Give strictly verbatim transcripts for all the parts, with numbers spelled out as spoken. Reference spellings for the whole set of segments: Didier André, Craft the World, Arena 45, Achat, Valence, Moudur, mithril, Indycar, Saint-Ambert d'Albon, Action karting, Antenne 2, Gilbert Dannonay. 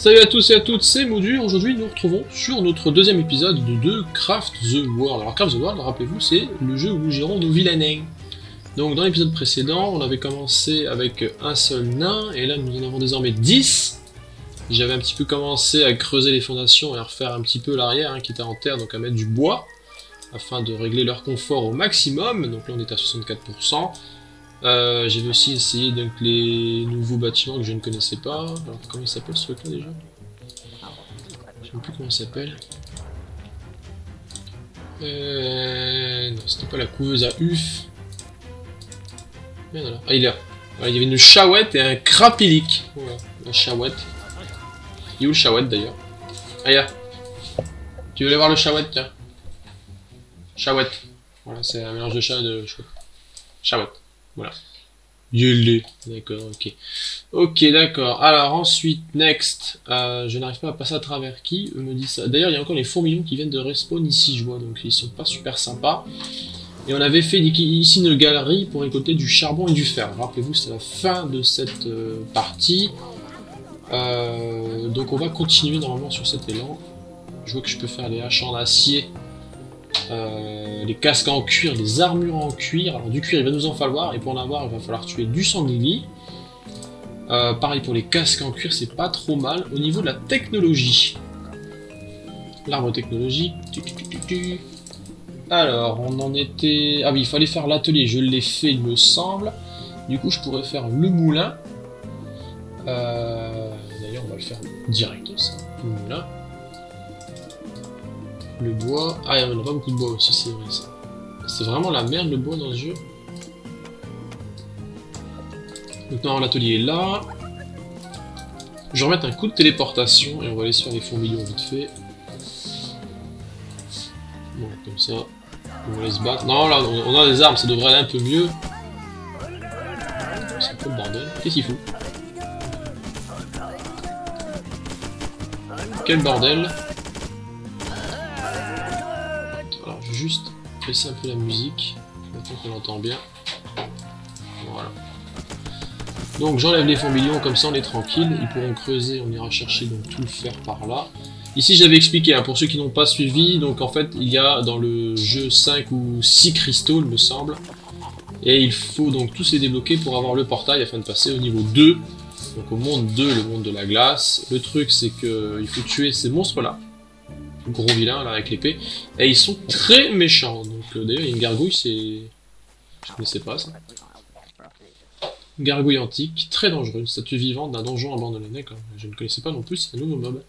Salut à tous et à toutes, c'est Moudur. Aujourd'hui nous nous retrouvons sur notre deuxième épisode de Craft the World. Alors Craft the World, rappelez-vous, c'est le jeu où nous gérons nos vilains nains. Donc dans l'épisode précédent, on avait commencé avec un seul nain, et là nous en avons désormais dix. J'avais un petit peu commencé à creuser les fondations et à refaire un petit peu l'arrière hein, qui était en terre, donc à mettre du bois, afin de régler leur confort au maximum. Donc là on est à soixante-quatre pour cent. Euh, j'ai aussi essayé donc les nouveaux bâtiments que je ne connaissais pas. Alors comment il s'appelle ce truc là déjà? Je ne sais plus comment il s'appelle. Euh... Non, c'était pas la couveuse à U F. Merde là. Ah il est là. Alors, il y avait une chouette et un crapilic. Voilà, la chouette. Il est où le chouette d'ailleurs? Ah il est là. Tu veux aller voir le chouette tiens. Chouette. Voilà, c'est un mélange de chat et de chouette. Chouette. Voilà. Yélé. D'accord, ok. Ok, d'accord. Alors ensuite, next. Euh, je n'arrive pas à passer à travers qui me dit ça. D'ailleurs, il y a encore les fourmilions qui viennent de respawn ici, je vois. Donc ils sont pas super sympas. Et on avait fait ici une galerie pour récolter du charbon et du fer. Rappelez-vous, c'est la fin de cette euh, partie. Euh, donc on va continuer normalement sur cet élan. Je vois que je peux faire les haches en acier. Euh, les casques en cuir, les armures en cuir. Alors du cuir il va nous en falloir, et pour en avoir il va falloir tuer du sanglier. euh, Pareil pour les casques en cuir, c'est pas trop mal. Au niveau de la technologie, l'arbre technologique, alors on en était... Ah oui, il fallait faire l'atelier, je l'ai fait il me semble. Du coup je pourrais faire le moulin. euh... D'ailleurs on va le faire direct ça, le moulin. Le bois. Ah, il n'y en a pas beaucoup de bois aussi, c'est vrai ça. C'est vraiment la merde le bois dans ce jeu. Donc, non, l'atelier est là. Je vais remettre un coup de téléportation et on va aller se faire les fourmilions vite fait. Bon, comme ça. On va aller se battre. Non, là, on a des armes, ça devrait aller un peu mieux. C'est un peu le bordel. Qu'est-ce qu'il fout? Quel bordel! Juste baisser un peu la musique, maintenant qu'on l'entend bien. Voilà. Donc j'enlève les fourmilions, comme ça on est tranquille. Ils pourront creuser, on ira chercher donc tout le fer par là. Ici j'avais expliqué, hein, pour ceux qui n'ont pas suivi, donc en fait il y a dans le jeu cinq ou six cristaux, il me semble. Et il faut donc tous les débloquer pour avoir le portail afin de passer au niveau deux. Donc au monde deux, le monde de la glace. Le truc c'est qu'il faut tuer ces monstres là. Gros vilain là avec l'épée, et ils sont très méchants. Donc euh, d'ailleurs il y a une gargouille, c'est... je ne connaissais pas ça. Une gargouille antique, très dangereuse, statue vivante d'un donjon abandonné. D'accord, je ne connaissais pas non plus, c'est un nouveau mob.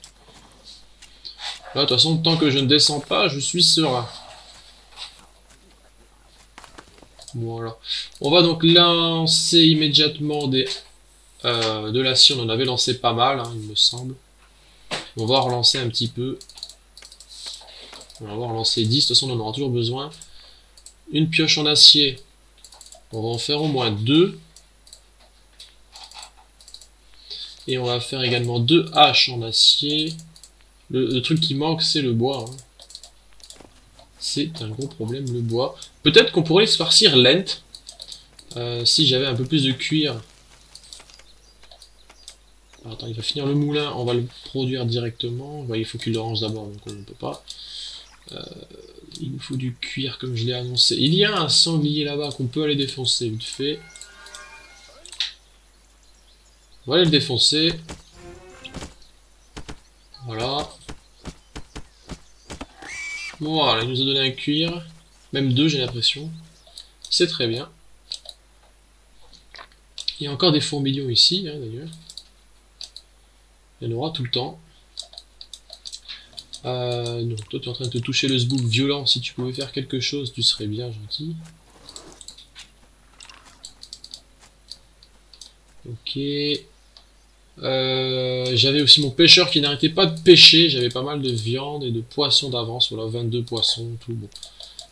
Là de toute façon, tant que je ne descends pas, je suis serein. Voilà. On va donc lancer immédiatement des... Euh, de l'acier, on en avait lancé pas mal, hein, il me semble. On va relancer un petit peu. On va avoir lancé dix, de toute façon on en aura toujours besoin. Une pioche en acier, on va en faire au moins deux. Et on va faire également deux haches en acier. Le, le truc qui manque c'est le bois. Hein. C'est un gros problème le bois. Peut-être qu'on pourrait se farcir l'ent. Euh, si j'avais un peu plus de cuir. Alors, attends, il va finir le moulin, on va le produire directement. Bah, il faut qu'il le range d'abord, donc on ne peut pas. Euh, il nous faut du cuir comme je l'ai annoncé. Il y a un sanglier là-bas qu'on peut aller défoncer vite fait. On va aller le défoncer. Voilà. Voilà, il nous a donné un cuir. Même deux j'ai l'impression. C'est très bien. Il y a encore des fourmilions ici hein, d'ailleurs. Il y en aura tout le temps. Euh, donc toi tu es en train de te toucher le zboub violent, si tu pouvais faire quelque chose tu serais bien gentil. Ok. Euh, j'avais aussi mon pêcheur qui n'arrêtait pas de pêcher, j'avais pas mal de viande et de poissons d'avance, voilà vingt-deux poissons, tout bon. De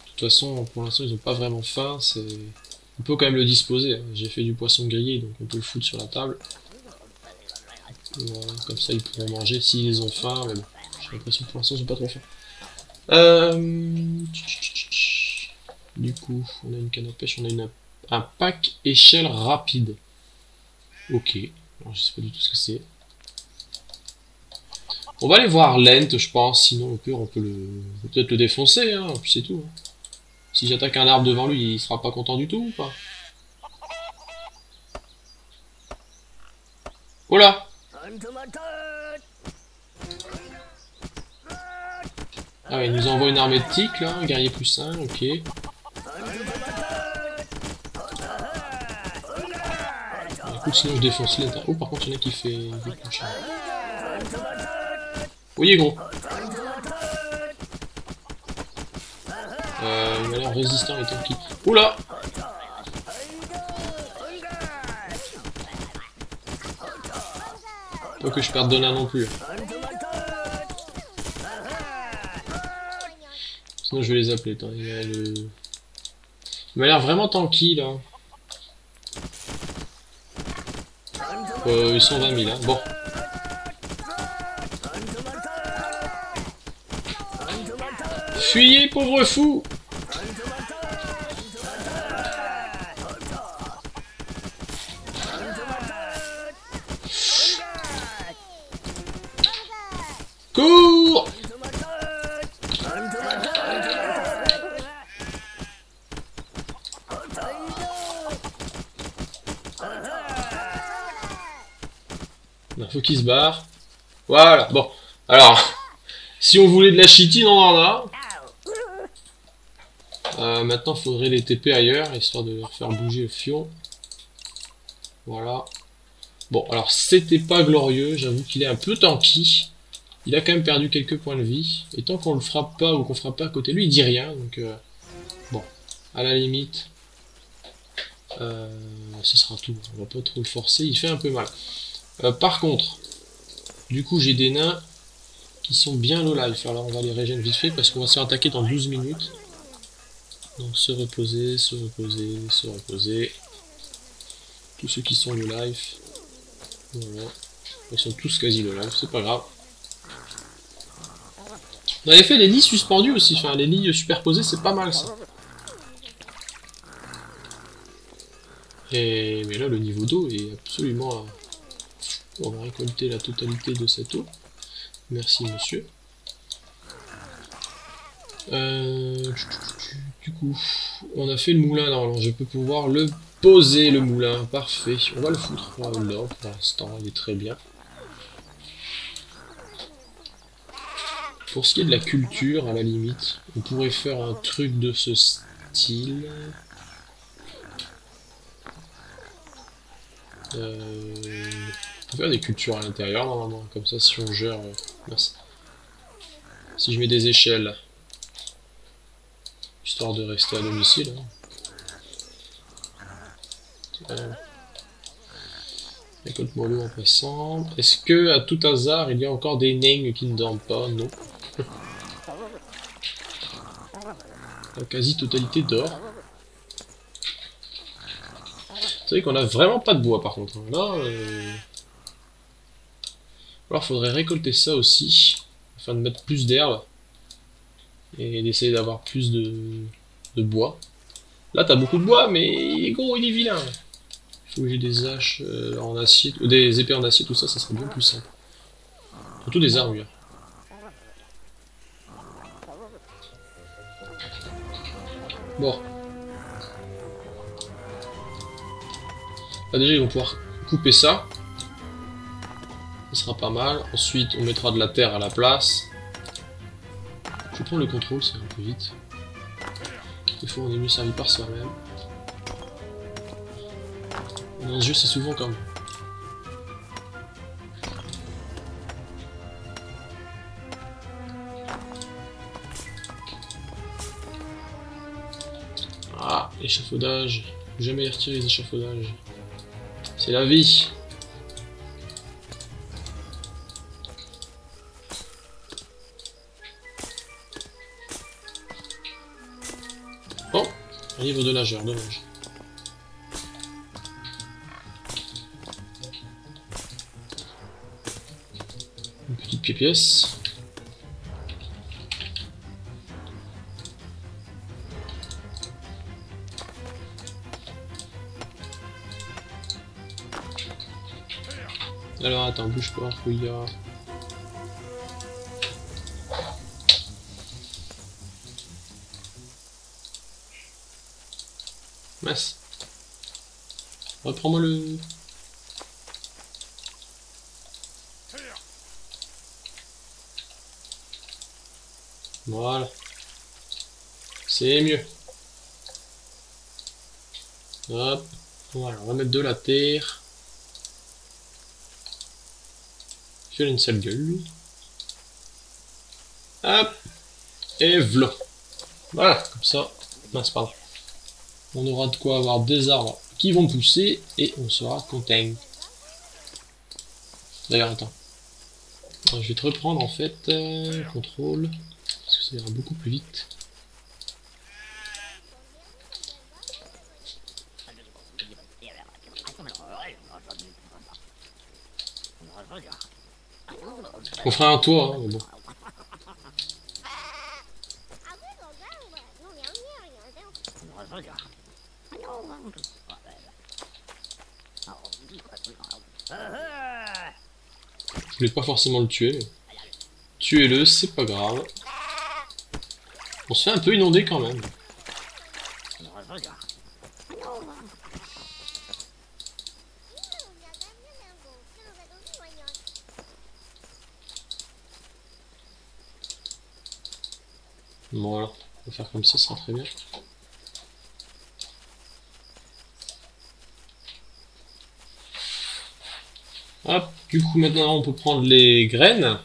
toute façon pour l'instant ils n'ont pas vraiment faim, c'est... on peut quand même le disposer, hein. J'ai fait du poisson grillé donc on peut le foutre sur la table. Voilà, comme ça ils pourront manger s'ils ont faim, mais bon. J'ai l'impression que pour l'instant, j'ai pas trop faim. Euh... Du coup, on a une canne à pêche, on a une... un pack échelle rapide. Ok. Alors, je sais pas du tout ce que c'est. On va aller voir Lent, je pense, sinon au pire on peut le peut-être le défoncer, hein, puis c'est tout. Hein. Si j'attaque un arbre devant lui, il sera pas content du tout ou pas? Oh là! Ah ouais, il nous envoie une armée de tiques là, un guerrier plus un, ok. Écoute, sinon je défonce Lent. Oh, par contre, il y en a qui fait. Oui, gros. Euh, il a l'air résistant et tanky. Oula! Pas que je perde de l'un non plus. Sinon, je vais les appeler. Attends, il y a le... il m'a l'air vraiment tanky là. Euh, ils sont vingt mille, hein. Bon. Fuyez, pauvre fou! Cours! Il faut qu'il se barre. Voilà, bon. Alors, si on voulait de la chitine, on en a. Euh, maintenant, il faudrait les T P ailleurs, histoire de leur faire bouger le fion. Voilà. Bon, alors, c'était pas glorieux. J'avoue qu'il est un peu tanky. Il a quand même perdu quelques points de vie. Et tant qu'on le frappe pas ou qu'on frappe pas à côté de lui, il dit rien. Donc, euh, bon, à la limite, euh, ce sera tout. On va pas trop le forcer. Il fait un peu mal. Euh, par contre, du coup, j'ai des nains qui sont bien low life. Alors, on va les régénérer vite fait parce qu'on va se faire attaquer dans douze minutes. Donc se reposer, se reposer, se reposer. Tous ceux qui sont le life. Voilà. Ils sont tous quasi le life, c'est pas grave. On avait fait les lits suspendus aussi, enfin les lits superposés, c'est pas mal ça. Et mais là le niveau d'eau est absolument... On va récolter la totalité de cette eau. Merci monsieur. Euh... Du coup, on a fait le moulin, normalement, je peux pouvoir le poser, le moulin, parfait. On va le foutre là, pour l'instant, il est très bien. Pour ce qui est de la culture, à la limite, on pourrait faire un truc de ce style. Euh, on peut faire des cultures à l'intérieur, normalement, comme ça, si on gère... Merci. Si je mets des échelles... histoire de rester à domicile. Euh, Récolte-moi l'eau en passant. Est-ce que, à tout hasard, il y a encore des nains qui ne dorment pas? Non. La quasi-totalité dort. C'est vrai qu'on a vraiment pas de bois par contre. Là, euh... alors faudrait récolter ça aussi, afin de mettre plus d'herbe. Et d'essayer d'avoir plus de, de bois. Là t'as beaucoup de bois mais gros il est vilain. Il faut que j'ai des haches euh, en acier, ou des épées en acier, tout ça, ça serait bien plus simple. Surtout des armures. Bon. Là déjà ils vont pouvoir couper ça. Ce sera pas mal. Ensuite on mettra de la terre à la place. Je prends le contrôle, c'est un peu vite. Des fois on est mieux servi par soi-même. Dans ce jeu c'est souvent comme... Ah, échafaudage. Jamais les retirer les échafaudages. C'est la vie. Un livre de nageur, dommage. Une petite pièce. Alors attends, bouge pas, fouillard. Mince. Reprends-moi le... Voilà. C'est mieux. Hop. Voilà, on va mettre de la terre. Il a une sale gueule, lui. Hop. Et v'là. Voilà, comme ça. Mince, pardon. On aura de quoi avoir des arbres qui vont pousser et on sera content. D'ailleurs, attends. Alors, je vais te reprendre, en fait, euh, contrôle. Parce que ça ira beaucoup plus vite. On fera un toit, hein, mais bon. Je voulais pas forcément le tuer, mais... Tuez-le, c'est pas grave. On se fait un peu inonder quand même. Bon, voilà, on va faire comme ça, ça sera très bien. Hop, du coup maintenant on peut prendre les graines.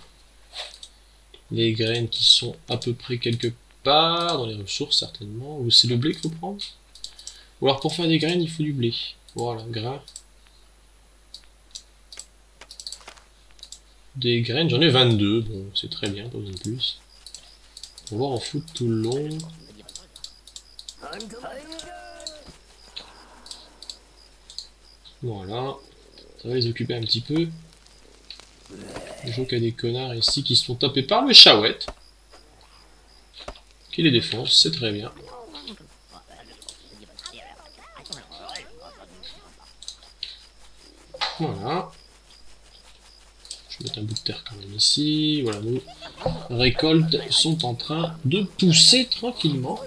Les graines qui sont à peu près quelque part dans les ressources certainement. Ou c'est le blé qu'il faut prendre. Ou alors pour faire des graines il faut du blé. Voilà, grain. Des graines, j'en ai vingt-deux, bon c'est très bien, pas besoin de plus. On va en foutre tout le long. Voilà. Ça va les occuper un petit peu. Je vois qu'il y a des connards ici qui se sont tapés par le chahouette. Qui les défonce, c'est très bien. Voilà. Je vais mettre un bout de terre quand même ici. Voilà, nos récoltes sont en train de pousser tranquillement.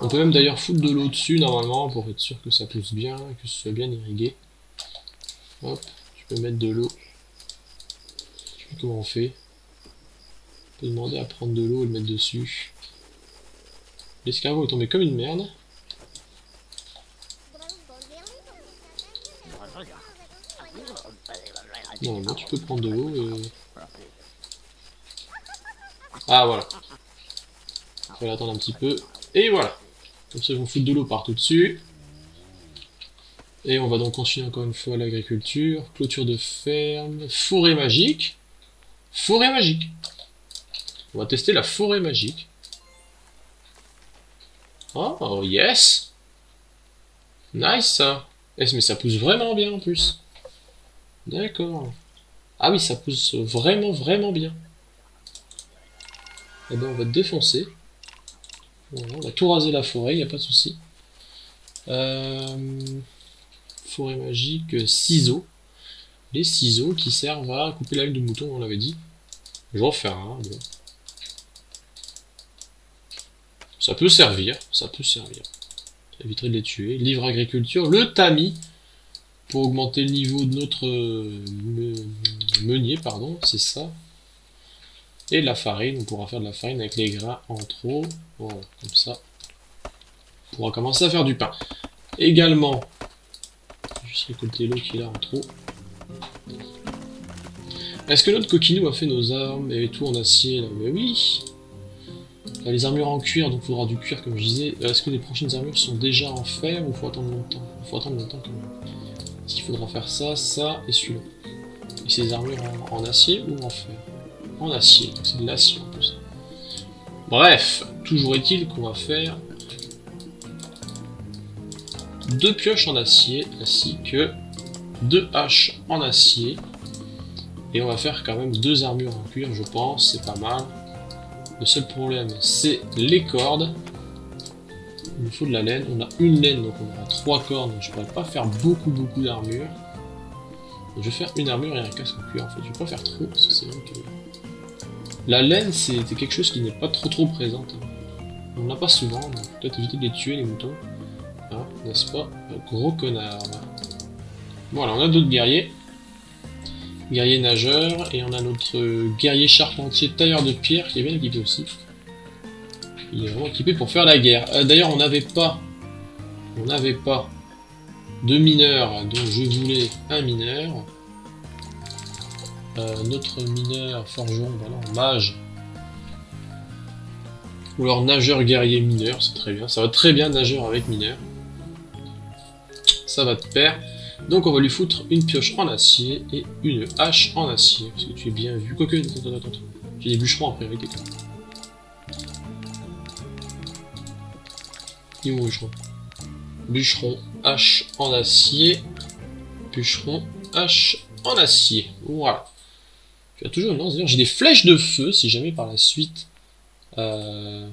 On peut même d'ailleurs foutre de l'eau dessus normalement pour être sûr que ça pousse bien, que ce soit bien irrigué. Hop, je peux mettre de l'eau. Je sais plus comment on fait. On peut demander à prendre de l'eau et le mettre dessus. L'escargot est tombé comme une merde. Non, non, tu peux prendre de l'eau et... Ah, voilà. On va l'attendre un petit peu. Et voilà. Comme ça, ils vont foutre de l'eau partout dessus. Et on va donc continuer encore une fois l'agriculture. Clôture de ferme. Forêt magique. Forêt magique. On va tester la forêt magique. Oh, oh yes. Nice, ça. Mais ça pousse vraiment bien en plus. D'accord. Ah oui, ça pousse vraiment, vraiment bien. Et ben on va défoncer. Voilà, on va tout raser la forêt, il n'y a pas de souci. Euh, forêt magique, ciseaux. Les ciseaux qui servent à couper la laine de mouton, on l'avait dit. Je vais en faire un. Bon. Ça peut servir, ça peut servir. Ça éviterait de les tuer. Livre agriculture, le tamis. Pour augmenter le niveau de notre me, meunier, pardon, c'est ça. Et de la farine, on pourra faire de la farine avec les grains en trop. Voilà, comme ça. On pourra commencer à faire du pain. Également, juste récolter l'eau qui est là en trop. Est-ce que notre coquinou a fait nos armes et tout en acier là? Mais oui. Là, les armures en cuir, donc il faudra du cuir comme je disais. Est-ce que les prochaines armures sont déjà en fer ou faut attendre longtemps? Il faut attendre longtemps quand même. Est-ce qu'il faudra faire ça, ça et celui-là? Et ces armures en, en acier ou en fer? En acier, c'est de l'acier en plus. Bref, toujours est-il qu'on va faire deux pioches en acier ainsi que deux haches en acier. Et on va faire quand même deux armures en cuir, je pense, c'est pas mal. Le seul problème, c'est les cordes. Il nous faut de la laine, on a une laine donc on aura trois cordes, donc je ne pourrais pas faire beaucoup beaucoup d'armures. Je vais faire une armure et un casque en cuir en fait, je ne vais pas faire trop parce que c'est vrai que... La laine c'est quelque chose qui n'est pas trop trop présente. On n'en a pas souvent, donc peut-être éviter de les tuer les moutons. Hein, n'est-ce pas? Gros connard. Bon, alors on a d'autres guerriers. Guerrier nageur, et on a notre guerrier charpentier tailleur de pierre qui est bien équipé aussi. Il est vraiment équipé pour faire la guerre. Euh, D'ailleurs, on n'avait pas, on n'avait pas de mineurs, donc je voulais un mineur. Euh, notre mineur forgeron, voilà, ben mage. Ou alors nageur guerrier mineur, c'est très bien. Ça va très bien, nageur avec mineur. Ça va de pair. Donc on va lui foutre une pioche en acier et une hache en acier. Parce que tu es bien vu. Quoique, attends, attends, attends. J'ai des bûcherons en priorité. Ils vont bûcheron. Bûcheron, hache en acier. Bûcheron, hache en acier. Voilà. Tu as toujours une lance. J'ai des flèches de feu si jamais par la suite. Euh,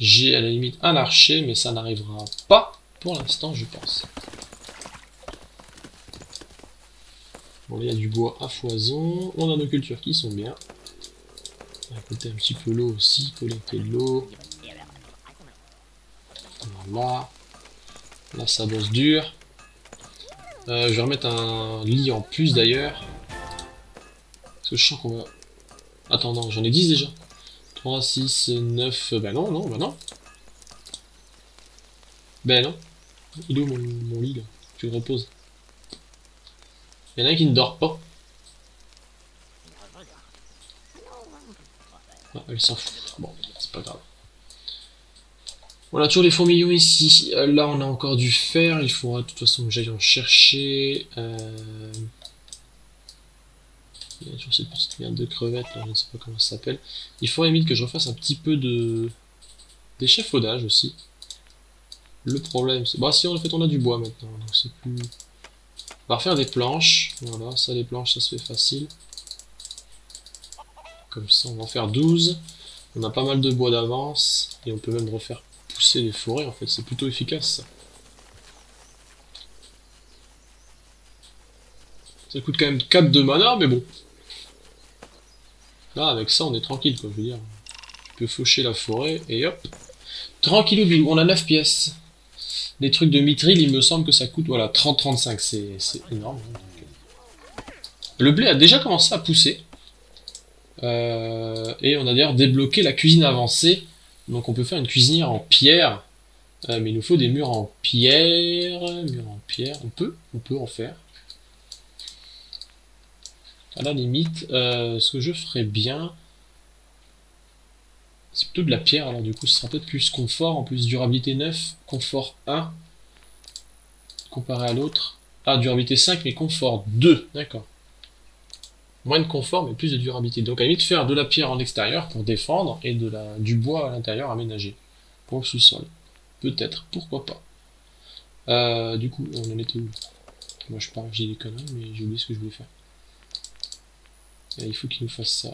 j'ai à la limite un archer, mais ça n'arrivera pas pour l'instant, je pense. Bon, il y a du bois à foison. On a nos cultures qui sont bien. On va collecter un petit peu l'eau aussi, collecter de l'eau. Voilà. Là, ça bosse dur. Euh, je vais remettre un lit en plus d'ailleurs. Parce que je sens qu'on va... Attends, non, j'en ai dix déjà. trois, six, neuf... Ben non, non, ben non. Ben non. Il est où mon, mon lit là? Tu le reposes. Il y en a un qui ne dort pas. Ah, elle s'en fout. Bon, c'est pas grave. On a toujours les fourmillons ici. Là, on a encore du fer. Il faudra de toute façon que j'aille en chercher. Euh... Il y a toujours cette petite merde de crevettes. Là, je ne sais pas comment ça s'appelle. Il faudrait limite que je refasse un petit peu de d'échafaudage aussi. Le problème, c'est... Bah si, en fait, on a du bois maintenant. Donc c'est plus... On va refaire des planches, voilà, ça les planches ça se fait facile. Comme ça on va en faire douze, on a pas mal de bois d'avance, et on peut même refaire pousser des forêts en fait, c'est plutôt efficace ça. Ça coûte quand même quatre de mana, mais bon. Là avec ça on est tranquille quoi, je veux dire. On peut faucher la forêt, et hop. Tranquille ou bilou, on a neuf pièces. Les trucs de mithril, il me semble que ça coûte voilà, trente à trente-cinq, c'est énorme. Le blé a déjà commencé à pousser. Euh, et on a d'ailleurs débloqué la cuisine avancée. Donc on peut faire une cuisinière en pierre. Euh, mais il nous faut des murs en pierre. Murs en pierre, on peut, on peut en faire. À la limite, euh, ce que je ferais bien... C'est plutôt de la pierre, alors du coup ce sera peut-être plus confort, en plus durabilité neuf, confort un, comparé à l'autre. Ah, durabilité cinq, mais confort deux, d'accord. Moins de confort, mais plus de durabilité. Donc à la limite, faire de la pierre en extérieur pour défendre, et de la, du bois à l'intérieur aménagé, pour le sous-sol. Peut-être, pourquoi pas. Euh, du coup, on en était où? Moi je parle, j'ai des conneries, mais j'ai oublié ce que je voulais faire. Et il faut qu'il nous fasse ça...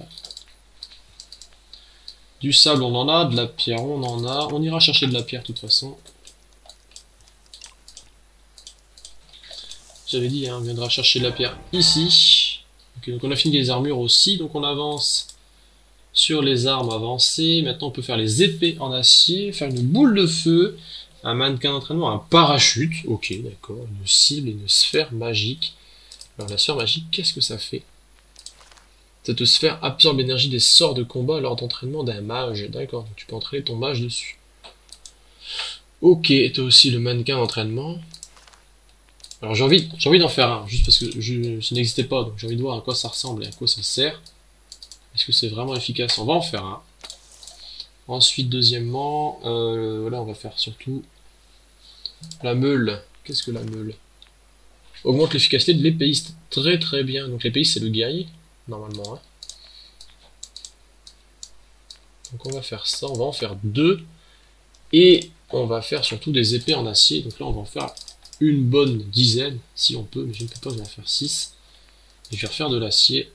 Du sable on en a, de la pierre on en a, on ira chercher de la pierre de toute façon. J'avais dit, hein, on viendra chercher de la pierre ici. Okay, donc on a fini les armures aussi, donc on avance sur les armes avancées. Maintenant on peut faire les épées en acier, faire une boule de feu, un mannequin d'entraînement, un parachute. Ok d'accord, une cible et une sphère magique. Alors la sphère magique, qu'est-ce que ça fait? Cette sphère absorbe l'énergie des sorts de combat lors d'entraînement d'un mage. D'accord, donc tu peux entraîner ton mage dessus. Ok, et t'as aussi le mannequin d'entraînement. Alors j'ai envie, j'ai envie d'en faire un, juste parce que je, ça n'existait pas, donc j'ai envie de voir à quoi ça ressemble et à quoi ça sert. Est-ce que c'est vraiment efficace? On va en faire un. Ensuite, deuxièmement, euh, voilà, on va faire surtout la meule. Qu'est-ce que la meule? Augmente l'efficacité de l'épéiste. Très très bien. Donc l'épéiste, c'est le guerrier. Normalement, hein. Donc on va faire ça, on va en faire deux, et on va faire surtout des épées en acier, donc là on va en faire une bonne dizaine, si on peut, mais je ne peux pas en faire six, et je vais refaire de l'acier.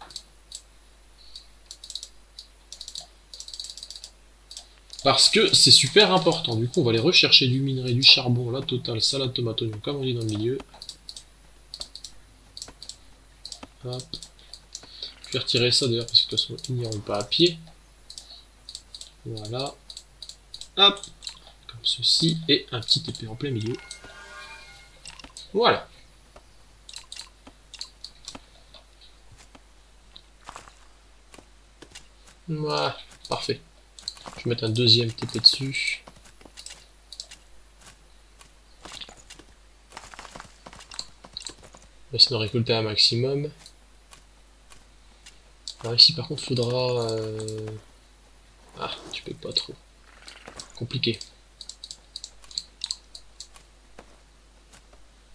Parce que c'est super important, du coup on va aller rechercher du minerai, du charbon, la totale, salade, tomate, oignon, comme on dit dans le milieu. Hop. Je vais retirer ça d'ailleurs parce que de toute façon ils n'iront pas à pied. Voilà. Hop. Comme ceci et un petit épée en plein milieu. Voilà. Voilà, parfait. Je vais mettre un deuxième T P dessus. On va essayer de récolter un maximum. Alors ici par contre faudra... Euh... Ah, je peux pas trop. Compliqué.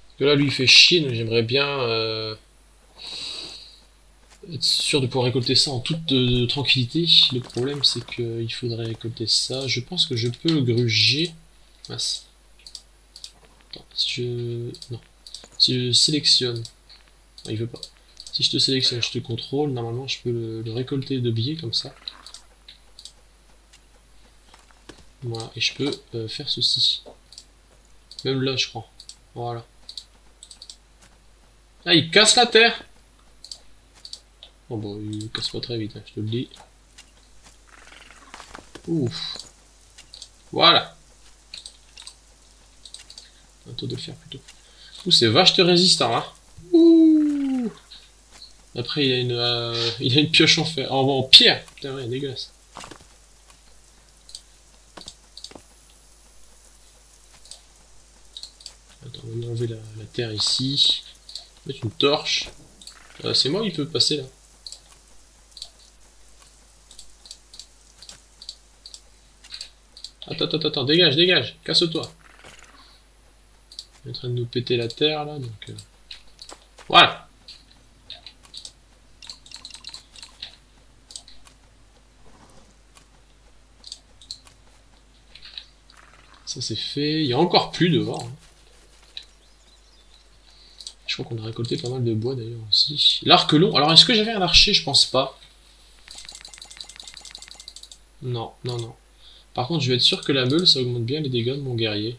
Parce que là lui il fait chier, donc j'aimerais bien... Euh... être sûr de pouvoir récolter ça en toute euh, tranquillité. Le problème c'est qu'il faudrait récolter ça. Je pense que je peux le gruger. Mince. Attends, si je... Non. Si je sélectionne... Non, il veut pas. Si je te sélectionne, je te contrôle. Normalement je peux le, le récolter de biais comme ça. Voilà. Et je peux euh, faire ceci. Même là je crois. Voilà. Ah, il casse la terre! Bon, bon, il casse pas très vite, hein, je te le dis. Ouf. Voilà. Bientôt de le faire plutôt. Ouh, c'est vache de résistant, hein. Ouh. Après, il a une, euh, il a une pioche en fer, en, en pierre. Putain, ouais, dégueulasse. Attends, on va enlever la, la terre ici. On va mettre une torche. Euh, c'est moi qui peut passer là. Attends, attends, attends, dégage, dégage, casse-toi. Il est en train de nous péter la terre là, donc... Euh... Voilà. Ça c'est fait, il y a encore plus devant. Hein. Je crois qu'on a récolté pas mal de bois d'ailleurs aussi. L'arc long, alors est-ce que j'avais un archer? Je pense pas. Non, non, non. Par contre, je vais être sûr que la meule, ça augmente bien les dégâts de mon guerrier.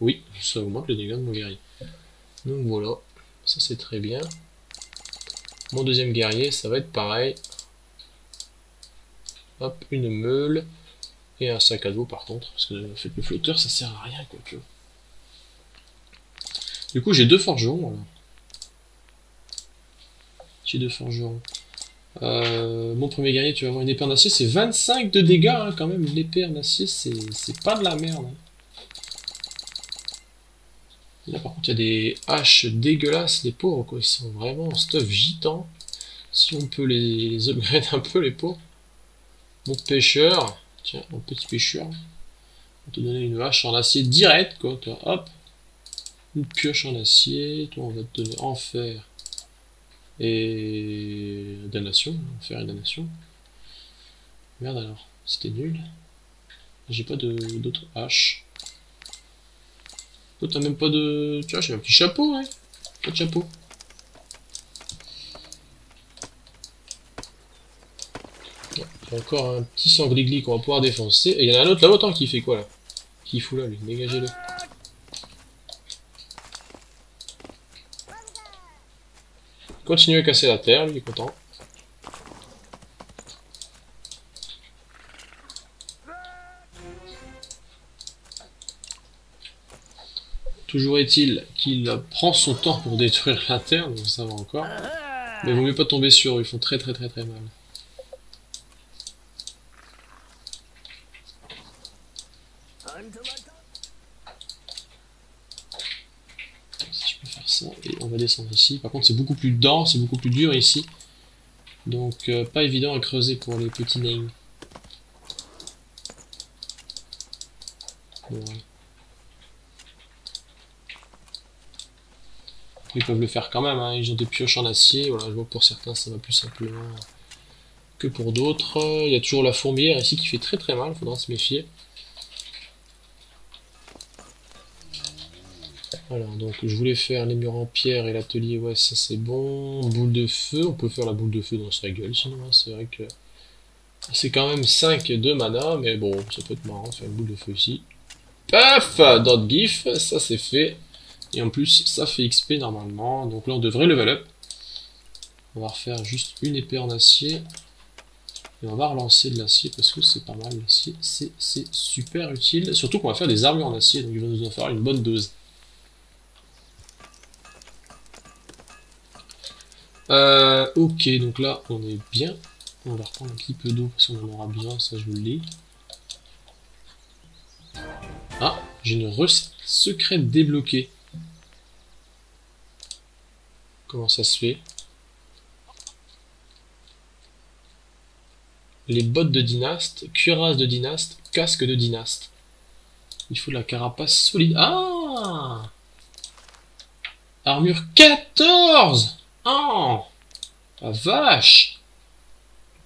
Oui, ça augmente les dégâts de mon guerrier. Donc voilà, ça c'est très bien. Mon deuxième guerrier, ça va être pareil. Hop, une meule et un sac à dos par contre, parce que en fait, le flotteur, ça sert à rien quoi que. Du coup, j'ai deux forgerons. Voilà. J'ai deux forgerons. Euh, mon premier guerrier, tu vas avoir une épée en acier, c'est vingt-cinq de dégâts hein, quand même. L'épée en acier, c'est pas de la merde. Hein. Là, par contre, il y a des haches dégueulasses, les pauvres, quoi. Ils sont vraiment en stuff gitan. Si on peut les, les upgrade un peu, les pauvres. Mon pêcheur, tiens, mon petit pêcheur, on te donner une hache en acier direct, quoi. Hop. Une pioche en acier, toi on va te donner enfer et damnation, enfer et damnation. Merde alors, c'était nul. J'ai pas d'autres haches. Toi t'as même pas de... Tiens, j'ai un petit chapeau, ouais. Pas de chapeau. Ouais, encore un petit sanglier qu'on va pouvoir défoncer. Et il y en a un autre là-haut, hein, qui fait quoi là? Qui fout là lui, dégagez-le. Continue à casser la terre, lui il est content. Toujours est-il qu'il prend son temps pour détruire la terre, donc ça va encore. Mais vaut mieux pas tomber sur eux, ils font très très très très mal. Descendre ici. Par contre c'est beaucoup plus dense, c'est beaucoup plus dur ici. Donc euh, pas évident à creuser pour les petits nains. Bon, ouais. Ils peuvent le faire quand même, hein. Ils ont des pioches en acier, voilà, je vois pour certains ça va plus simplement que pour d'autres. Il y a toujours la fourmilière ici qui fait très très mal, faudra se méfier. Alors, donc je voulais faire les murs en pierre et l'atelier, ouais, ça c'est bon. Boule de feu, on peut faire la boule de feu dans sa gueule, sinon, hein, c'est vrai que c'est quand même cinq de mana, mais bon, ça peut être marrant, faire une boule de feu ici. Paf! Dot gif, ça c'est fait. Et en plus, ça fait X P normalement, donc là on devrait level up. On va refaire juste une épée en acier. Et on va relancer de l'acier parce que c'est pas mal, l'acier, c'est super utile. Surtout qu'on va faire des armures en acier, donc il va nous en faire une bonne dose. Euh, ok, donc là on est bien. On va reprendre un petit peu d'eau parce qu'on en aura besoin, ça je vous le dis. Ah, j'ai une recette secrète débloquée. Comment ça se fait? Les bottes de dynaste, cuirasse de dynaste, casque de dynaste. Il faut de la carapace solide. Ah! Armure quatorze! Oh! La vache!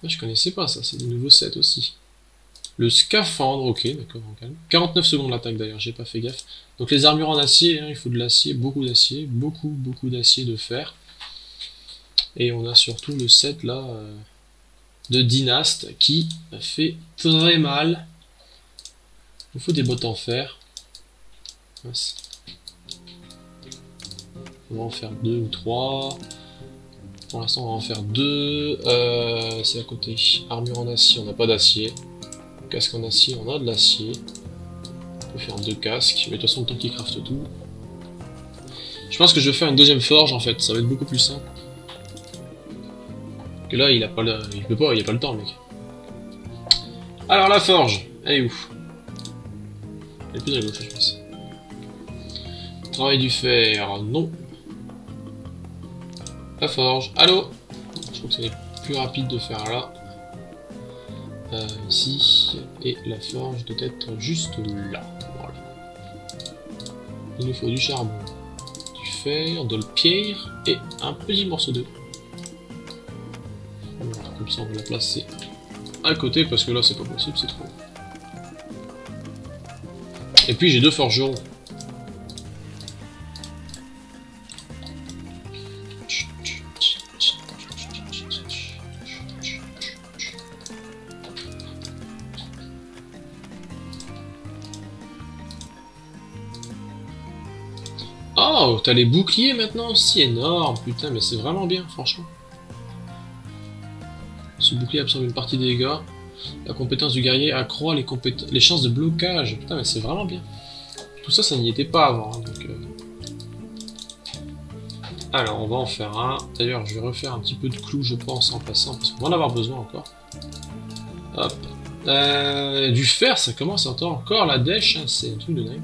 Moi je connaissais pas ça, c'est du nouveau set aussi. Le scaphandre, ok, d'accord, on calme. quarante-neuf secondes l'attaque d'ailleurs, j'ai pas fait gaffe. Donc les armures en acier, hein, il faut de l'acier, beaucoup d'acier, beaucoup, beaucoup d'acier de fer. Et on a surtout le set là... Euh... de dynaste qui fait très mal. Il faut des bottes en fer. On va en faire deux ou trois. Pour l'instant, on va en faire deux. Euh, C'est à côté. Armure en acier, on n'a pas d'acier. Casque en acier, on a de l'acier. On peut faire deux casques. Mais de toute façon, le temps qu'il crafte tout. Je pense que je vais faire une deuxième forge en fait. Ça va être beaucoup plus simple. Que là il a pas le... il peut pas, il a pas le temps mec. Alors la forge, elle est où? Elle est plus à gauche je pense. Travail du fer, non. La forge, allô? Je trouve que c'est plus rapide de faire là. Euh, ici, et la forge doit être juste là. Voilà. Il nous faut du charbon, du fer, de la pierre et un petit morceau d'eau. Comme ça, on va la placer à côté parce que là, c'est pas possible, c'est trop. Et puis, j'ai deux forgerons. Oh, t'as les boucliers maintenant, si énorme, putain, mais c'est vraiment bien, franchement. Ce bouclier absorbe une partie des dégâts. La compétence du guerrier accroît les, les chances de blocage. Putain, mais c'est vraiment bien. Tout ça, ça n'y était pas avant. Hein, donc, euh... alors, on va en faire un. D'ailleurs, je vais refaire un petit peu de clous, je pense, en passant, parce qu'on va en avoir besoin encore. Hop. Euh, du fer, ça commence à entendre encore la dèche. Hein, c'est un truc de dingue.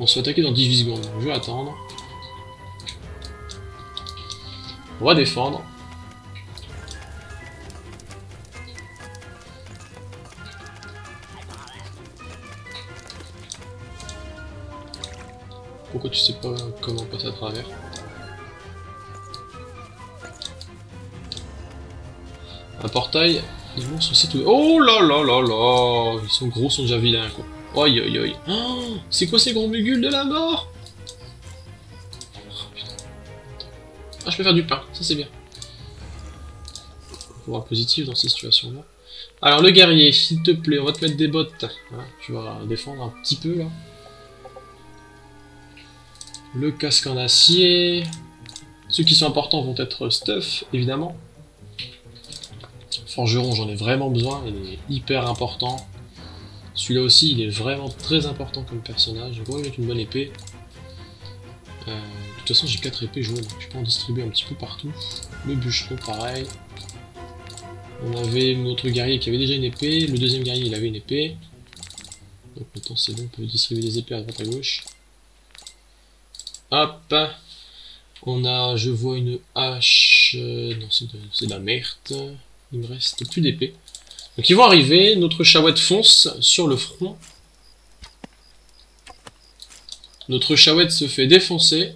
On se fait attaquer dans dix-huit secondes. Je vais attendre. On va défendre. Pourquoi tu sais pas comment passer à travers? Un portail. Les monstres c'est tout. Oh là là là là! Ils sont gros, ils sont déjà vilains quoi. Oi oi oi. Oh, c'est quoi ces gros mugules de la mort? Ah, je peux faire du pain, ça c'est bien. Faut voir positif dans ces situations-là. Alors le guerrier, s'il te plaît, on va te mettre des bottes. Hein, tu vas défendre un petit peu là. Le casque en acier. Ceux qui sont importants vont être stuff, évidemment. Forgeron, j'en ai vraiment besoin, il est hyper important. Celui-là aussi, il est vraiment très important comme personnage. Je vais mettre une bonne épée. Euh... De toute façon, j'ai quatre épées jaunes, je peux en distribuer un petit peu partout. Le bûcheron, pareil. On avait notre guerrier qui avait déjà une épée. Le deuxième guerrier, il avait une épée. Donc maintenant, c'est bon, on peut distribuer des épées à droite à gauche. Hop. On a, je vois une hache. Non, c'est de, de la merde. Il me reste plus d'épées. Donc ils vont arriver. Notre chouette fonce sur le front. Notre chouette se fait défoncer.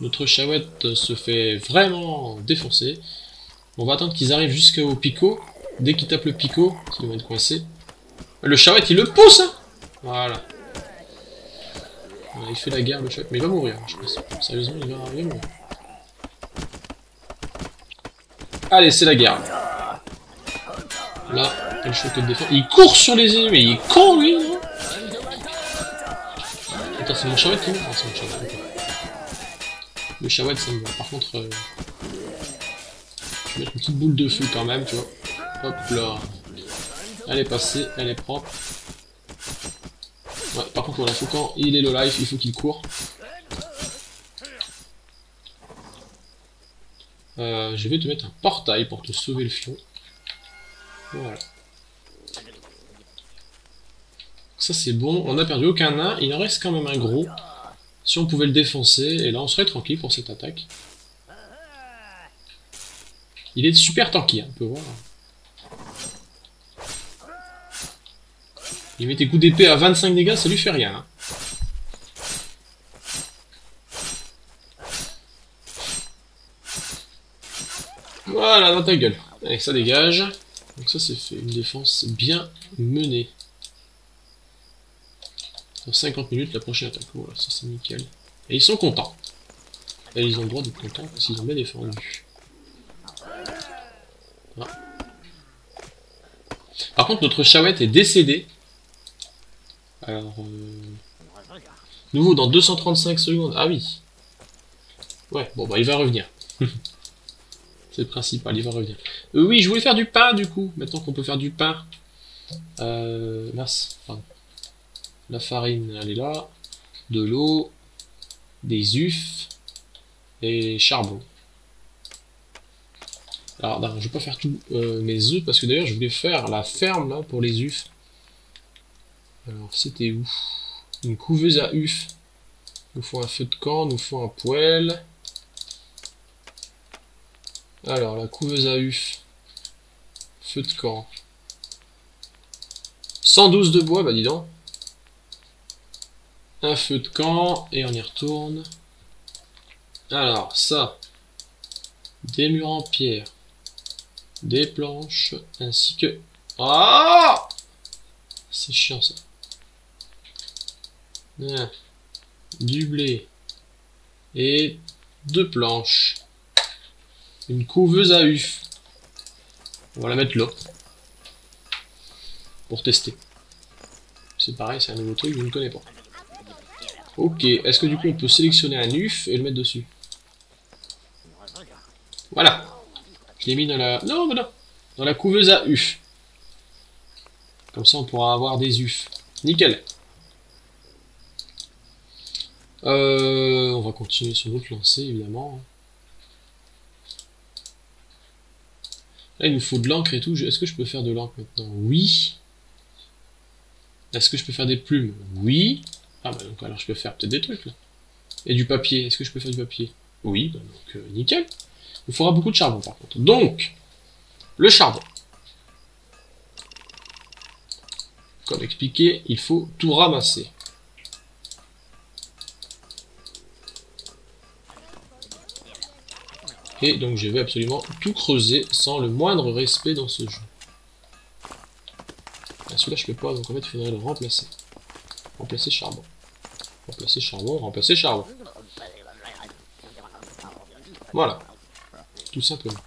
Notre chouette se fait vraiment défoncer. On va attendre qu'ils arrivent jusqu'au picot. Dès qu'ils tapent le picot, ils vont être coincés. Le chouette, il le pousse. Voilà. Il fait la guerre, le chouette. Mais il va mourir, je pense. Sérieusement, il va, il va mourir. Allez, c'est la guerre. Là, le chouette de défense. Il court sur les ennemis. Il est con, lui. Attends, c'est mon chouette qui meurt. Ah, c'est mon chouette. Le chouette, ça me va. Par contre, euh, Je vais mettre une petite boule de feu quand même, tu vois. Hop là. Elle est passée, elle est propre. Ouais, par contre, voilà, faut quand il est low life, il faut qu'il court. Euh, je vais te mettre un portail pour te sauver le fion. Voilà. Ça c'est bon, on n'a perdu aucun nain, il en reste quand même un gros. Si on pouvait le défoncer, et là on serait tranquille pour cette attaque. Il est super tanky, hein, on peut voir. Il met des coups d'épée à vingt-cinq dégâts, ça lui fait rien. Hein. Voilà, dans ta gueule. Allez, ça dégage. Donc ça c'est fait, une défense bien menée. Dans cinquante minutes, la prochaine attaque. Voilà, ça c'est nickel. Et ils sont contents. Et ils ont le droit d'être contents parce qu'ils ont bien défendu. Ah. Par contre, notre chouette est décédée. Alors, euh... nouveau dans deux cent trente-cinq secondes. Ah oui. Ouais, bon bah il va revenir. C'est le principal, il va revenir. Euh, oui, je voulais faire du pain du coup. Maintenant qu'on peut faire du pain. Euh, mince, pardon. La farine, elle est là. De l'eau. Des œufs. Et charbon. Alors, non, je vais pas faire tous euh, mes œufs parce que d'ailleurs, je voulais faire la ferme là pour les œufs. Alors, c'était où? Une couveuse à œufs. Nous faut un feu de camp, nous faut un poêle. Alors, la couveuse à œufs. Feu de camp. cent douze de bois, bah dis donc. Un feu de camp, et on y retourne. Alors, ça. Des murs en pierre. Des planches, ainsi que... Ah ! C'est chiant, ça. Ah. Du blé. Et deux planches. Une couveuse à œufs. On va la mettre là. Pour tester. C'est pareil, c'est un nouveau truc, je ne connais pas. Ok, est-ce que du coup on peut sélectionner un œuf et le mettre dessus? Voilà. Je l'ai mis dans la... Non, non, non. Dans la couveuse à œufs. Comme ça on pourra avoir des œufs. Nickel. Euh, on va continuer sur l'autre lancée, évidemment. Là, il nous faut de l'encre et tout. Est-ce que je peux faire de l'encre maintenant? Oui. Est-ce que je peux faire des plumes? Oui. Ah bah donc alors je peux faire peut-être des trucs là. Et du papier, est-ce que je peux faire du papier? Oui, bah donc euh, nickel. Il faudra beaucoup de charbon par contre. Donc, le charbon. Comme expliqué, il faut tout ramasser. Et donc je vais absolument tout creuser sans le moindre respect dans ce jeu. Ah, celui-là je peux pas, donc en fait il faudrait le remplacer. Remplacer charbon. Remplacer charbon, remplacer charbon. Voilà. Tout simplement.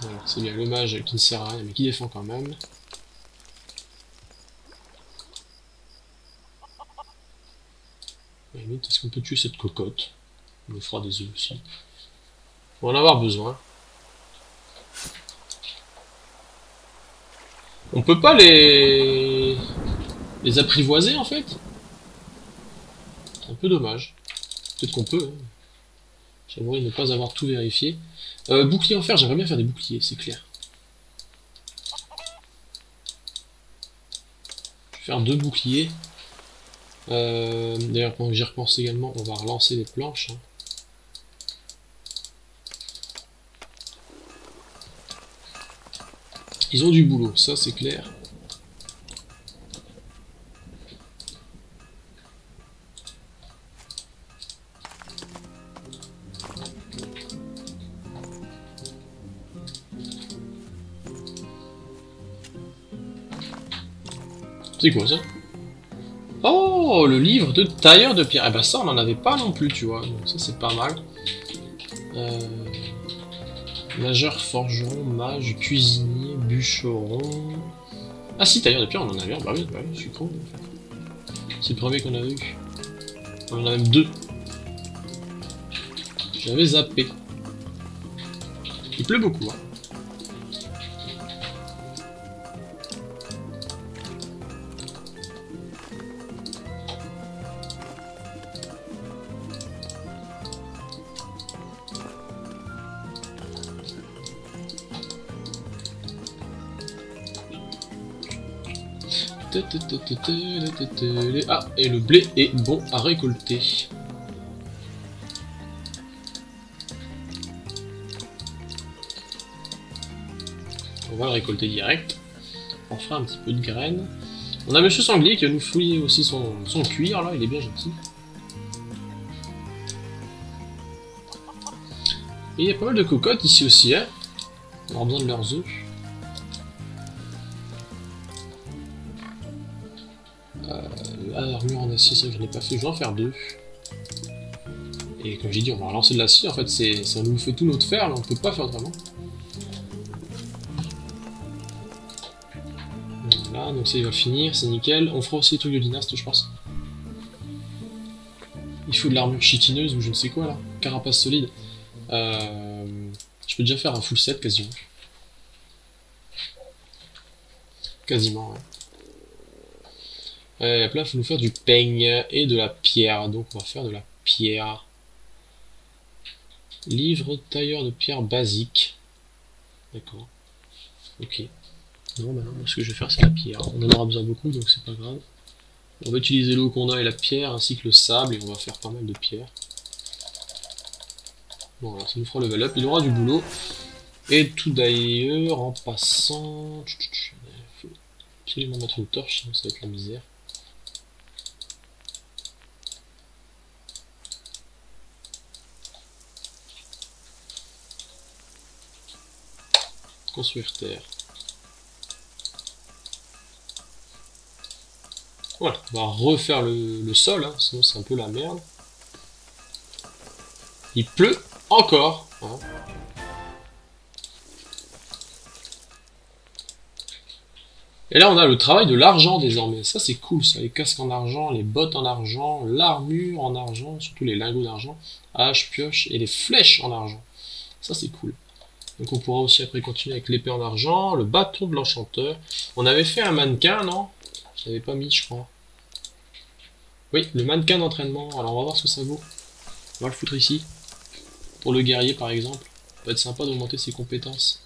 Voilà, c'est bien le mage qui ne sert à rien, mais qui défend quand même. Est-ce qu'on peut tuer cette cocotte? On nous fera des œufs aussi. On va en avoir besoin. On peut pas les... les apprivoiser en fait. C'est un peu dommage. Peut-être qu'on peut. Hein. J'aimerais ne pas avoir tout vérifié. Euh, bouclier en fer, j'aimerais bien faire des boucliers, c'est clair. Je vais faire deux boucliers. Euh, D'ailleurs, pendant que j'y repense également, on va relancer les planches. Hein. Ils ont du boulot, ça c'est clair. C'est quoi ça? Oh, le livre de tailleur de pierre. Eh ben ça, on n'en avait pas non plus, tu vois. Donc ça, c'est pas mal. Euh... Nageur, forgeron, mage, cuisinier, bûcheron, Ah si, tailleur de pierre, on en avait un, bah oui, bah oui, je suis con. C'est le premier qu'on avait eu. On en a même deux. J'avais zappé. Il pleut beaucoup, hein. Ah, et le blé est bon à récolter. On va le récolter direct. On fera un petit peu de graines. On a Monsieur Sanglier qui va nous fouiller aussi son, son cuir, là, il est bien gentil. Et il y a pas mal de cocottes ici aussi, hein. On aura besoin de leurs œufs. Armure en acier, ça je l'ai pas fait, je vais en faire deux. Et comme j'ai dit, on va relancer de l'acier, en fait c'est ça nous fait tout notre fer, là on peut pas faire autrement. Voilà, donc ça il va finir, c'est nickel. On fera aussi les trucs de dynaste, je pense. Il faut de l'armure chitineuse ou je ne sais quoi là, carapace solide. Euh, je peux déjà faire un full set quasiment. Quasiment, ouais. Euh, là, il faut nous faire du peigne et de la pierre. Donc, on va faire de la pierre. Livre tailleur de pierre basique. D'accord. Ok. Non, bah non, moi, ce que je vais faire, c'est la pierre. On en aura besoin beaucoup, donc c'est pas grave. On va utiliser l'eau qu'on a et la pierre, ainsi que le sable, et on va faire pas mal de pierre. Bon, alors, ça nous fera level up. Il aura du boulot. Et tout d'ailleurs, en passant... Il faut absolument mettre une torche, sinon ça va être la misère. Construire terre. Voilà, on va refaire le, le sol, hein, sinon c'est un peu la merde. Il pleut encore. Hein. Et là on a le travail de l'argent désormais. Ça c'est cool, ça, les casques en argent, les bottes en argent, l'armure en argent, surtout les lingots d'argent, hache, pioche et les flèches en argent. Ça c'est cool. Donc on pourra aussi après continuer avec l'épée en argent, le bâton de l'enchanteur. On avait fait un mannequin, non? Je l'avais pas mis, je crois. Oui, le mannequin d'entraînement. Alors on va voir ce que ça vaut. On va le foutre ici. Pour le guerrier par exemple. Ça va être sympa d'augmenter ses compétences.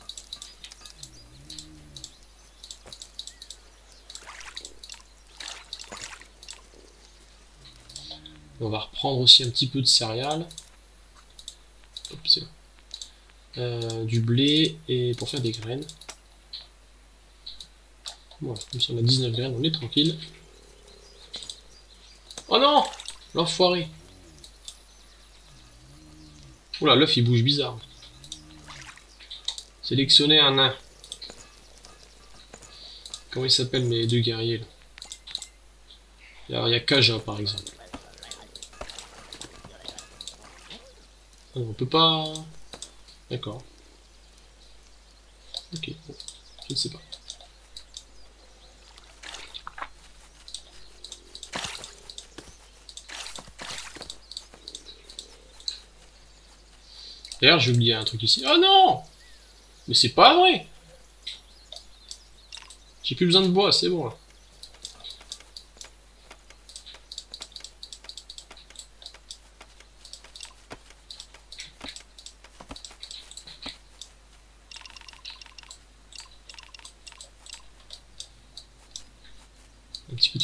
On va reprendre aussi un petit peu de céréales. Hop, c'est bon. Euh, du blé et pour faire des graines. Voilà, comme ça on a dix-neuf graines, on est tranquille. Oh non, l'enfoiré. Oula, l'œuf il bouge bizarre. Sélectionner un nain. Comment ils s'appellent mes deux guerriers là? Alors il y a Kaja par exemple. Alors, on peut pas... D'accord. Ok, bon. Je ne sais pas. D'ailleurs, j'ai oublié un truc ici. Oh non! Mais c'est pas vrai! J'ai plus besoin de bois, c'est bon là.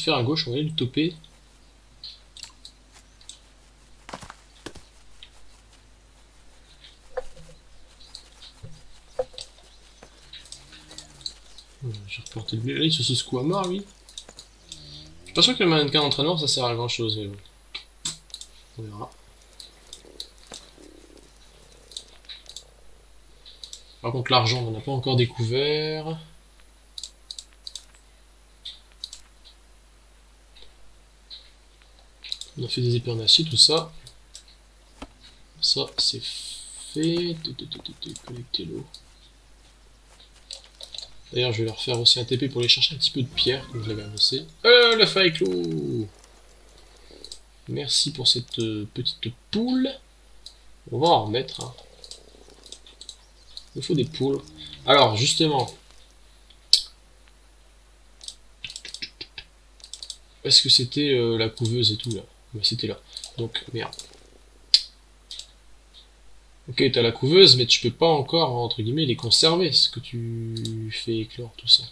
Faire à gauche, on va aller le toper. J'ai reporté le blé. Là, il se secoue à mort, lui. Je suis pas sûr que le mannequin d'entraînement ça sert à grand chose, mais bon. On verra. Par contre, l'argent, on n'en a pas encore découvert. On a fait des épées en acier, tout ça. Ça, c'est fait. Collecter l'eau. D'ailleurs, je vais leur faire aussi un T P pour aller chercher un petit peu de pierre, comme je l'avais annoncé. Euh, le feu est clos! Merci pour cette petite poule. On va en remettre. Hein. Il nous faut des poules. Alors, justement. Est-ce que c'était euh, la couveuse et tout, là? Bah, c'était là. Donc, merde. Ok, t'as la couveuse, mais tu peux pas encore, entre guillemets, les conserver, ce que tu fais éclore, tout ça.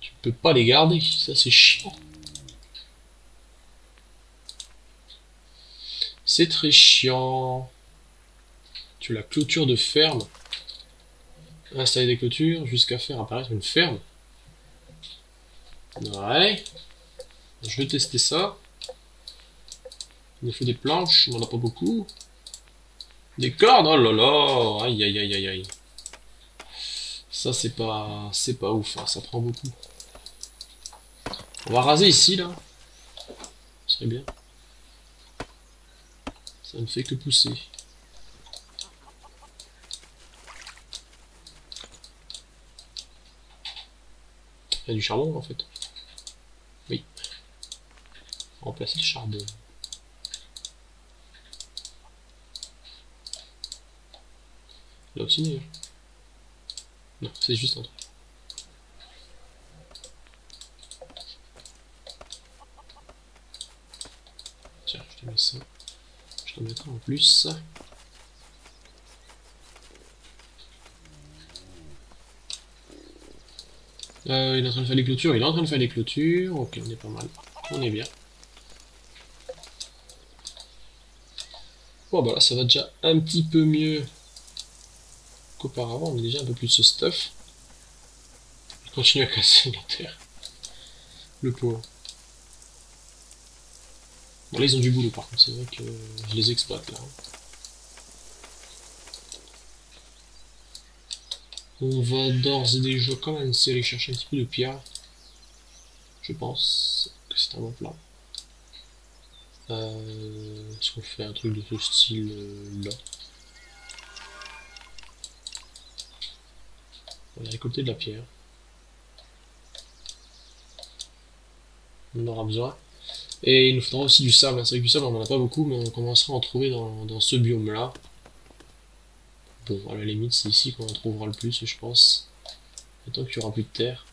Tu peux pas les garder, ça c'est chiant. C'est très chiant. Tu as la clôture de ferme. Installer des clôtures jusqu'à faire apparaître une ferme. Ouais. Je vais tester ça. Il nous faut des planches, on en a pas beaucoup. Des cordes, oh là là, aïe aïe aïe aïe aïe. Ça c'est pas, c'est pas ouf, hein. Ça prend beaucoup. On va raser ici là. Ce serait bien. Ça ne fait que pousser. Il y a du charbon en fait. Oui. Remplacer le charbon. Là aussi, non, c'est juste un truc. Tiens, je te mets ça. Je te mettrai en plus ça. Euh, il est en train de faire les clôtures. Il est en train de faire les clôtures. Ok, on est pas mal. On est bien. Bon, bah là, ça va déjà un petit peu mieux. Auparavant, on a déjà un peu plus de ce stuff. Il continue à casser la terre. Le pauvre. Bon, là, ils ont du boulot, par contre. C'est vrai que je les exploite, là. On va d'ores et déjà quand même essayer d'aller chercher un petit peu de pierre. Je pense que c'est un bon plan. Euh, Est-ce qu'on fait un truc de ce style-là? On a récolté de la pierre. On en aura besoin. Et il nous faudra aussi du sable. C'est vrai que du sable, on n'en a pas beaucoup, mais on commencera à en trouver dans, dans ce biome-là. Bon, à la limite, c'est ici qu'on en trouvera le plus, je pense. Et tant qu'il n'y aura plus de terre.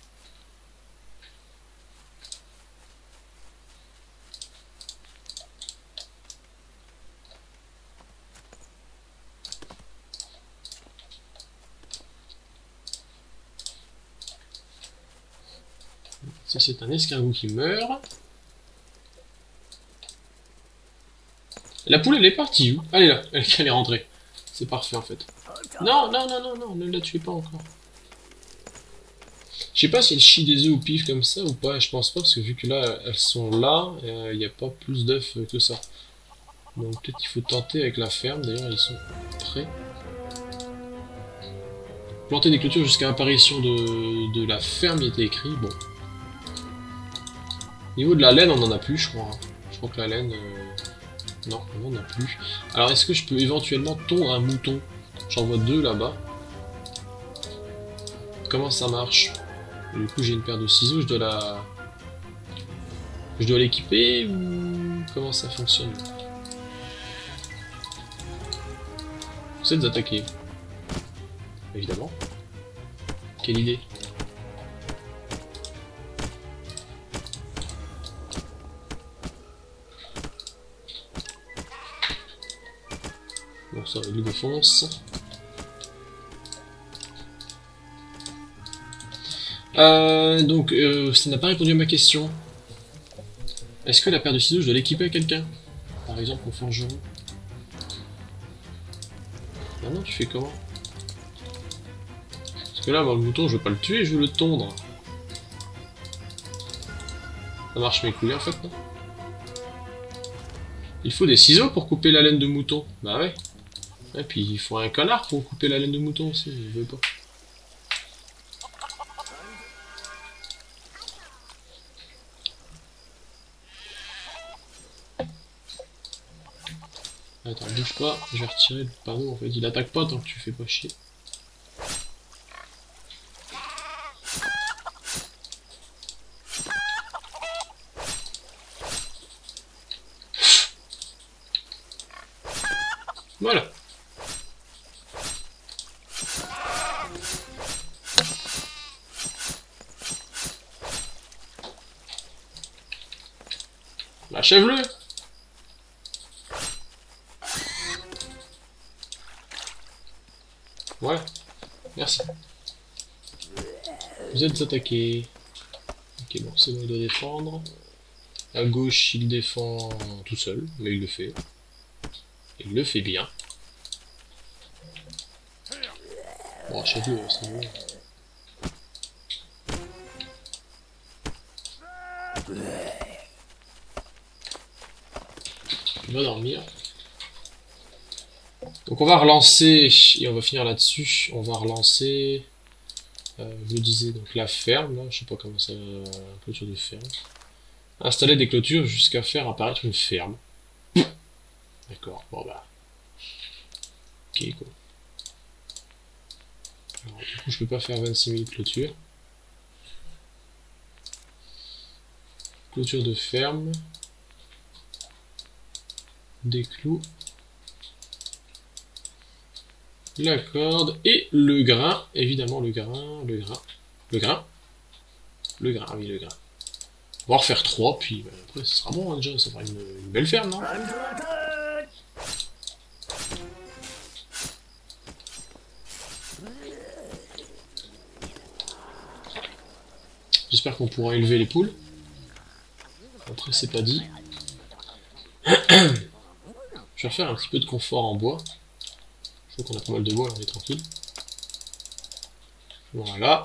Ça c'est un escargot qui meurt. La poule elle est partie où? Elle est là, elle est rentrée. C'est parfait en fait. Non, non, non, non, non, ne la tuez pas encore. Je sais pas si elle chie des œufs au pif comme ça ou pas, je pense pas, parce que vu que là elles sont là, il euh, n'y a pas plus d'œufs que ça. Donc peut-être qu'il faut tenter avec la ferme, d'ailleurs elles sont prêtes. Planter des clôtures jusqu'à l'apparition de, de la ferme, il était écrit, bon. Niveau de la laine, on en a plus, je crois. Je crois que la laine... Euh... Non, on en a plus. Alors, est-ce que je peux éventuellement tondre un mouton? J'en vois deux, là-bas. Comment ça marche? Et du coup, j'ai une paire de ciseaux, je dois la... Je dois l'équiper, ou... Comment ça fonctionne? Vous êtes attaqués. Évidemment. Quelle idée. Bon, ça va, il défonce. Euh, donc, euh, ça n'a pas répondu à ma question. Est-ce que la paire de ciseaux, je dois l'équiper à quelqu'un? Par exemple, au forgeron. Ah non, tu fais comment? Parce que là, moi, le mouton, je veux pas le tuer, je veux le tondre. Ça marche mes couilles, en fait, non? Il faut des ciseaux pour couper la laine de mouton. Bah ouais. Et puis il faut un canard pour couper la laine de mouton aussi, je veux pas. Attends, bouge pas, je vais retirer le panneau en fait. Il attaque pas tant que tu fais pas chier. L'achève-le. Ouais, merci. Vous êtes attaqué. Ok, bon, c'est bon, il doit défendre. À gauche, il défend tout seul, mais il le fait. Il le fait bien. Bon, achève-le, c'est bon. On va dormir. Donc on va relancer, et on va finir là-dessus, on va relancer, euh, je le disais, donc la ferme, là, je sais pas comment ça, euh, clôture de ferme. Installer des clôtures jusqu'à faire apparaître une ferme. D'accord, bon bah. Ok, quoi. Alors, du coup, je peux pas faire vingt-six mille clôtures. Clôture de ferme. Des clous, la corde et le grain, évidemment le grain, le grain, le grain, le grain, oui le grain. On va refaire trois, puis ben, après ce sera bon hein, déjà, ça fera une, une belle ferme, non? J'espère qu'on pourra élever les poules, après c'est pas dit. Je vais refaire un petit peu de confort en bois. Je trouve qu'on a pas mal de bois, là, on est tranquille. Voilà.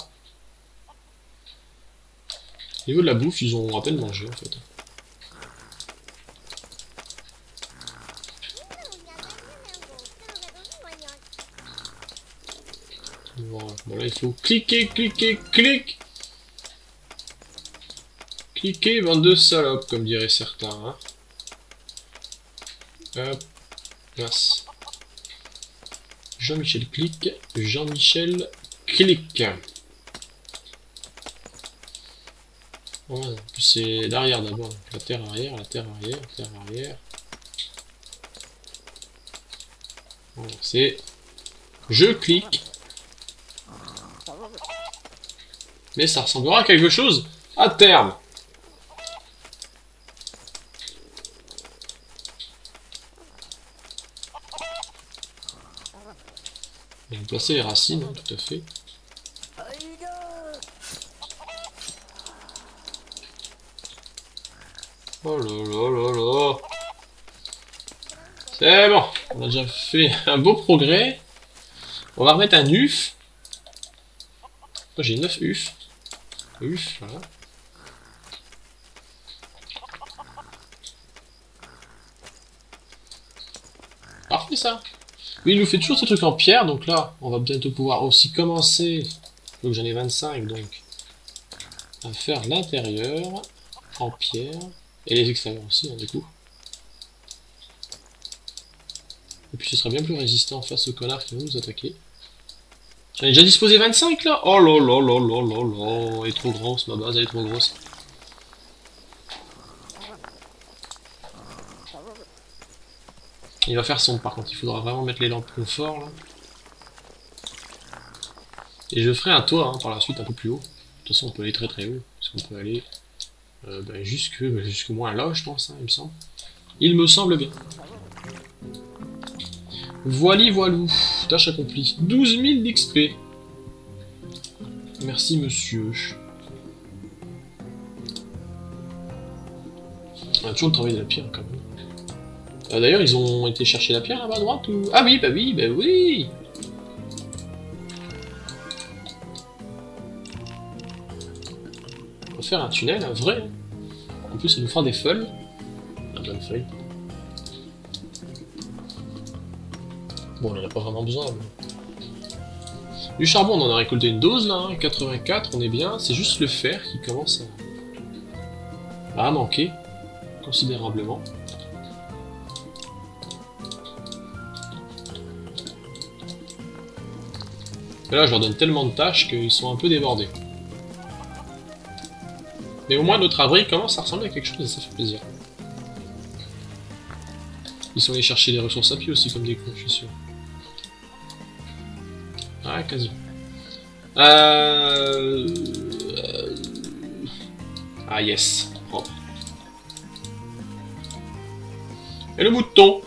Au niveau de la bouffe, ils ont à peine mangé en fait. Voilà, bon, là il faut cliquer, cliquer, cliquer. Cliquer, bande de salopes, comme diraient certains. Hein. Hop, mince. Jean-Michel clique, Jean-Michel clique. Voilà, en plus c'est l'arrière d'abord, la terre arrière, la terre arrière, la terre arrière. Voilà, c'est... Je clique. Mais ça ressemblera à quelque chose à terme. Placer les racines, hein, tout à fait. Oh là là là là. C'est bon, on a déjà fait un beau progrès. On va remettre un U F. Moi j'ai neuf U F. U F, voilà. Parfait ça. Oui, il nous fait toujours ce truc en pierre, donc là, on va bientôt pouvoir aussi commencer, donc j'en ai vingt-cinq, donc, à faire l'intérieur en pierre, et les extérieurs aussi, hein, du coup. Et puis ce sera bien plus résistant face aux connards qui vont nous attaquer. J'en ai déjà disposé vingt-cinq, là. Oh là là là là là là, elle est trop grosse, ma base, elle est trop grosse. Il va faire sombre par contre, il faudra vraiment mettre les lampes confort là. Et je ferai un toit hein, par la suite un peu plus haut. De toute façon on peut aller très très haut, parce qu'on peut aller euh, ben, jusque, ben, jusqu'au moins là je pense, hein, il me semble. Il me semble bien. Voili voilou, tâche accomplie. douze mille d'X P. Merci monsieur. On a toujours le travail de la pierre quand même. Euh, D'ailleurs, ils ont été chercher la pierre là-bas à droite ou... Ah oui, bah oui, bah oui. On va faire un tunnel, un vrai. En plus, ça nous fera des feuilles. On a besoin de feuilles. Bon, on en a pas vraiment besoin. Mais... Du charbon, on en a récolté une dose là, hein, quatre-vingt-quatre, on est bien. C'est juste le fer qui commence à, à manquer considérablement. Mais là, je leur donne tellement de tâches qu'ils sont un peu débordés. Mais au moins, notre abri commence à ressembler à quelque chose et ça fait plaisir. Ils sont allés chercher des ressources à pied aussi, comme des cons, je suis sûr. Ah, quasi. Euh... Ah, yes. Propre. Et le mouton.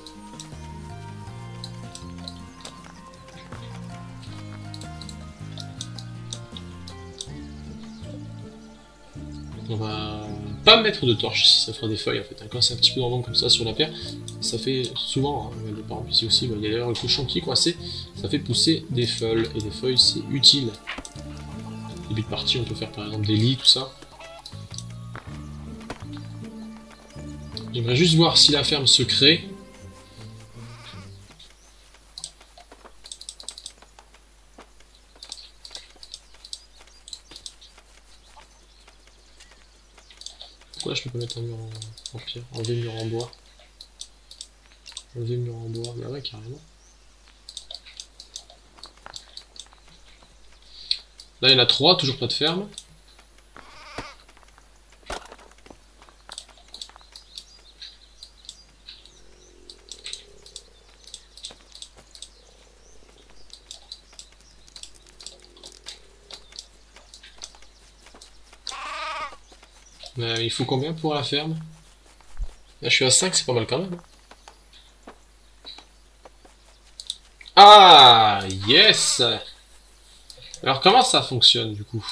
On va pas mettre de torche, ça fera des feuilles en fait. Quand c'est un petit peu dans l'ombre comme ça sur la pierre, ça fait souvent, hein, les parents ici aussi, il y a d'ailleurs le cochon qui est coincé, ça fait pousser des feuilles. Et des feuilles c'est utile. Début de partie, on peut faire par exemple des lits, tout ça. J'aimerais juste voir si la ferme se crée. Pourquoi je peux pas mettre un mur en, en pierre, enlever le mur en bois. Enlever le mur en bois, bah ouais carrément. Là il y en a trois, toujours pas de ferme. Euh, il faut combien pour la ferme? Là je suis à cinq, c'est pas mal quand même. Ah yes. Alors comment ça fonctionne du coup?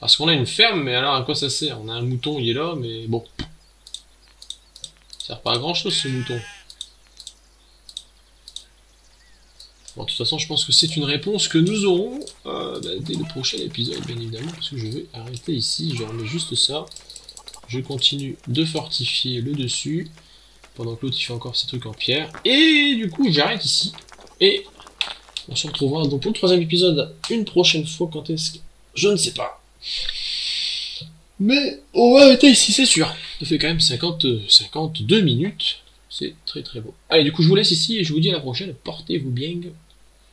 Parce qu'on a une ferme, mais alors à quoi ça sert? On a un mouton, il est là, mais bon. Ça sert pas à grand chose ce mouton. Bon, de toute façon, je pense que c'est une réponse que nous aurons euh, bah, dès le prochain épisode, bien évidemment, parce que je vais arrêter ici. Je remets juste ça. Je continue de fortifier le dessus, pendant que l'autre il fait encore ses trucs en pierre. Et du coup, j'arrête ici. Et on se retrouvera donc pour le troisième épisode une prochaine fois. Quand est-ce que... Je ne sais pas. Mais on va arrêter ici, c'est sûr. Ça fait quand même cinquante, cinquante-deux minutes. C'est très très beau. Allez, du coup, je vous laisse ici et je vous dis à la prochaine. Portez-vous bien.